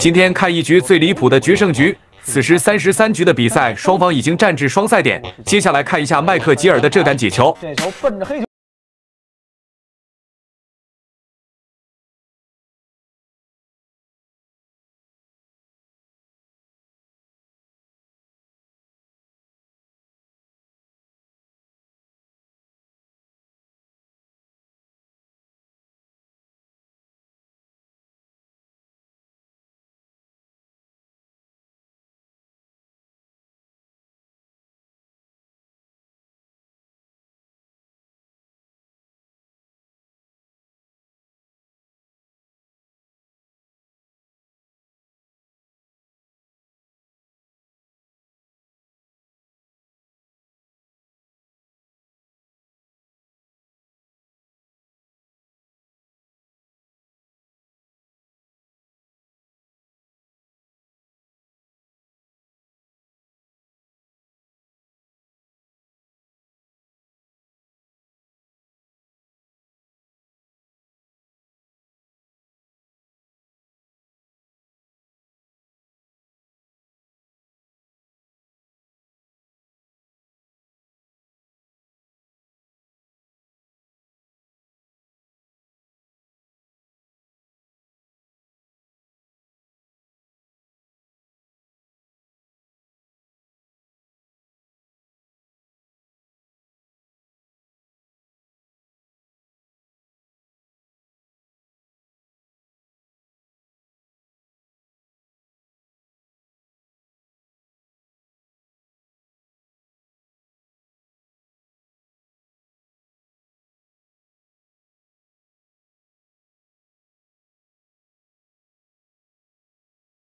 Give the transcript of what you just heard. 今天看一局最离谱的决胜局，此时33局的比赛，双方已经战至双赛点。接下来看一下麦克吉尔的这杆解球。这球奔着黑球。